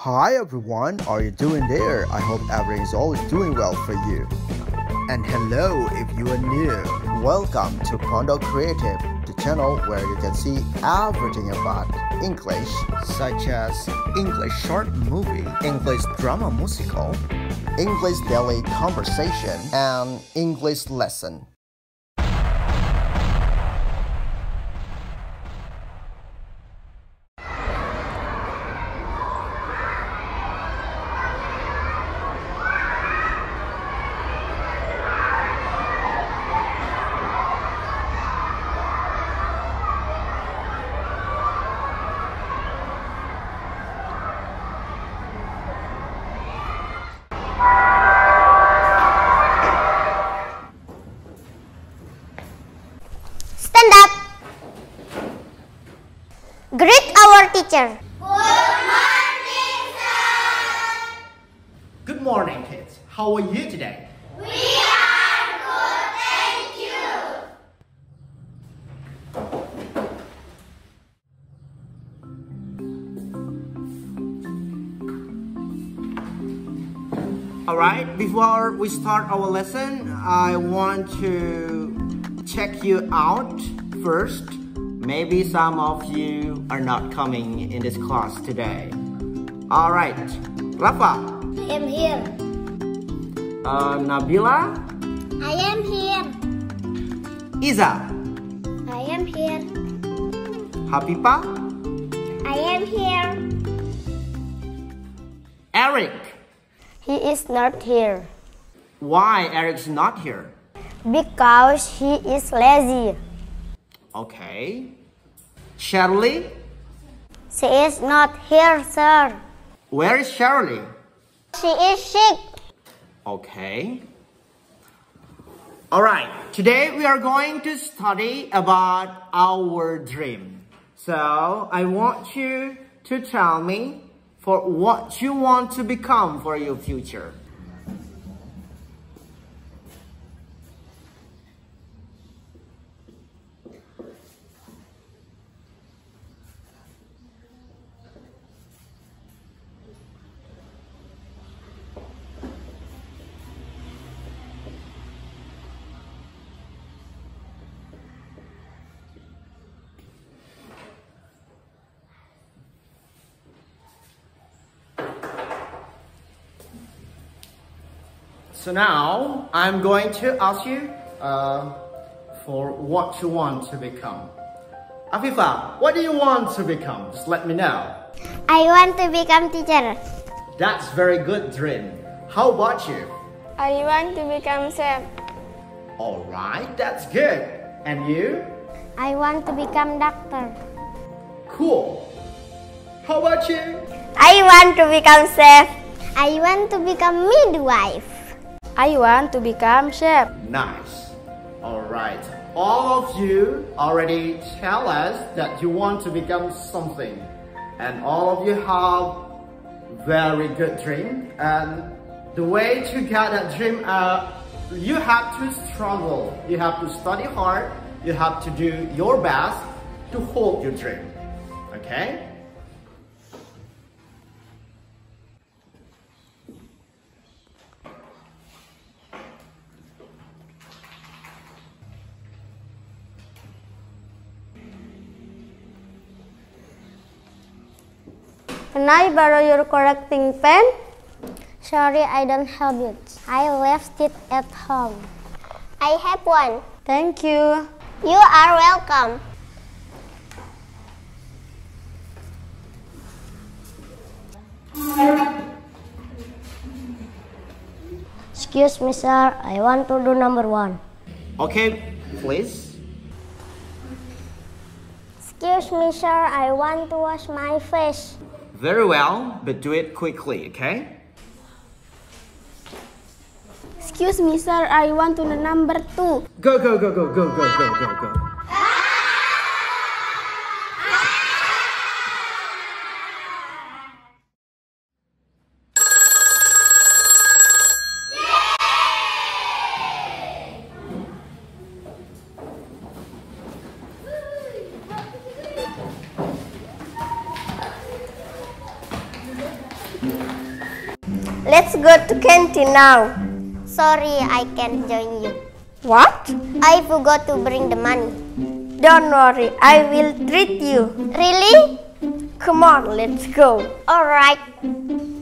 Hi everyone, how are you doing there? I hope everything is always doing well for you. And hello if you are new. Welcome to Pondok Creative, the channel where you can see everything about English, such as English short movie, English drama musical, English daily conversation, and English lesson. Greet our teacher. Good morning, sir. Good morning, kids. How are you today? We are good, thank you. Alright, before we start our lesson, I want to check you out first. Maybe some of you are not coming in this class today. All right, Rafa. I am here. Nabila. I am here. Iza. I am here. Habiba. I am here. Eric. He is not here. Why Eric's not here? Because he is lazy. Okay. Shirley? She is not here, sir. Where is Shirley? She is sick. Okay. Alright, today we are going to study about our dream. So, I want you to tell me for what you want to become for your future. So now, I'm going to ask you for what you want to become. Afifa, what do you want to become? Just let me know. I want to become teacher. That's very good dream. How about you? I want to become chef. Alright, that's good. And you? I want to become doctor. Cool. How about you? I want to become chef. I want to become midwife. I want to become chef. Nice. Alright. All of you already tell us that you want to become something. And all of you have very good dream. And the way to get that dream, you have to struggle. You have to study hard. You have to do your best to hold your dream. Okay? Can I borrow your correcting pen? Sorry, I don't have it. I left it at home. I have one. Thank you. You are welcome. Excuse me, sir. I want to do number one. Okay, please. Excuse me, sir. I want to wash my face. Very well, but do it quickly, okay? Excuse me, sir. I want to know number two. Go, go, go, go, go, go, go, go, go. Let's go to canteen now. Sorry, I can't join you. What? I forgot to bring the money. Don't worry, I will treat you. Really? Come on, let's go. All right.